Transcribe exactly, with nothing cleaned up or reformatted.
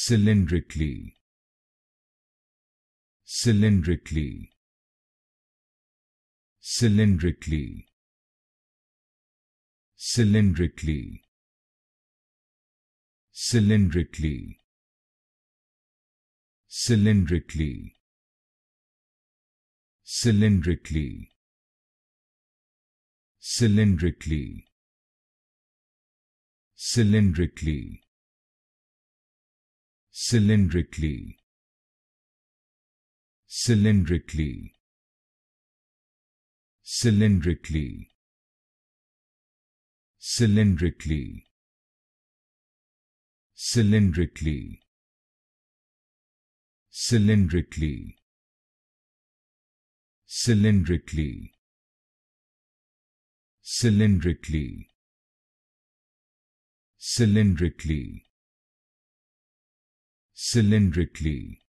cylindrically, cylindrically, cylindrically, cylindrically, cylindrically, cylindrically, cylindrically, cylindrically, cylindrically, cylindrically, cylindrically, cylindrically, cylindrically, cylindrically, cylindrically, cylindrically, cylindrically, cylindrically, cylindrically,